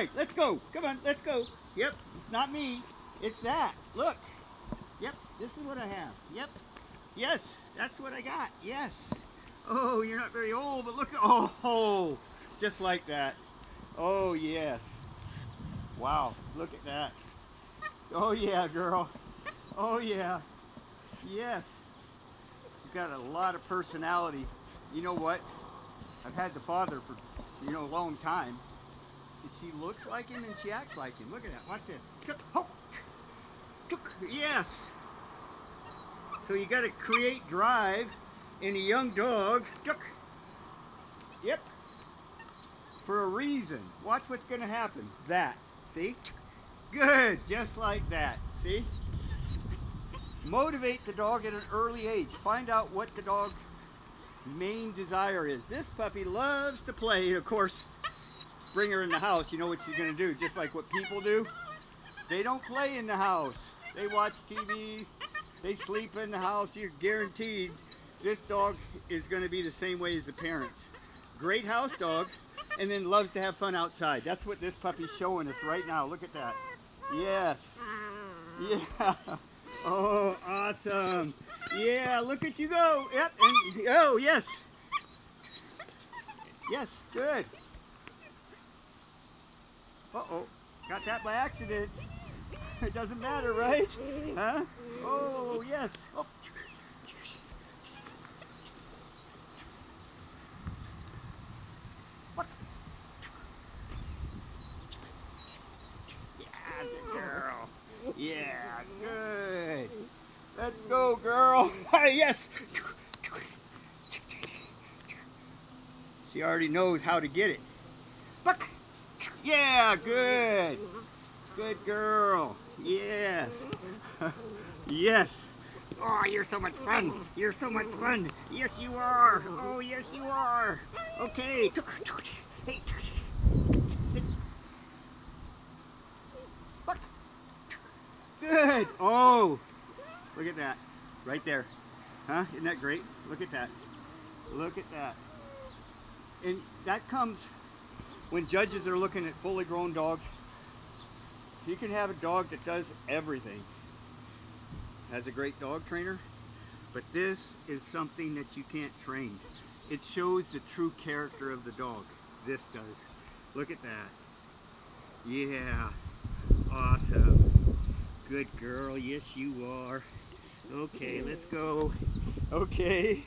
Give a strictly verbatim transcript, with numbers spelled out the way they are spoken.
right, let's go. Come on, let's go. Yep, it's not me. It's that. Look. Yep, this is what I have. Yep. Yes, that's what I got. Yes. Oh, you're not very old, but look. Oh, oh, just like that. Oh, yes. Wow, look at that. Oh, yeah, girl. Oh, yeah. Yes. You've got a lot of personality. You know what? I've had the father for, you know, a long time. And she looks like him and she acts like him. Look at that. Watch this. Oh. Yes. So you got to create drive in a young dog. Yep. For a reason. Watch what's going to happen. That. See? Good. Just like that. See? Motivate the dog at an early age. Find out what the dog's main desire is. This puppy loves to play. Of course, bring her in the house. You know what she's going to do. Just like what people do. They don't play in the house. They watch T V. They sleep in the house. You're guaranteed this dog is going to be the same way as the parents. Great house dog, and then loves to have fun outside. That's what this puppy's showing us right now. Look at that. Yes. Yeah. Oh, awesome. Yeah, look at you go. Yep. And, oh, yes. Yes, good. Uh-oh. Got that by accident. It doesn't matter, right? Huh? Oh, yes. Oh. What? Yeah, good girl. Yeah, good. Let's go, girl. Yes. She already knows how to get it. Buck. Yeah, good. Good girl. Yes. Yes. Oh, you're so much fun. You're so much fun. Yes, you are. Oh, yes, you are. Okay. Hey. Good. Oh. Look at that. Right there. Huh? Isn't that great? Look at that. Look at that. And that comes when judges are looking at fully grown dogs. You can have a dog that does everything. Has a great dog trainer, but this is something that you can't train. It shows the true character of the dog. This does. Look at that. Yeah. Awesome. Good girl. Yes, you are. Okay, let's go. Okay.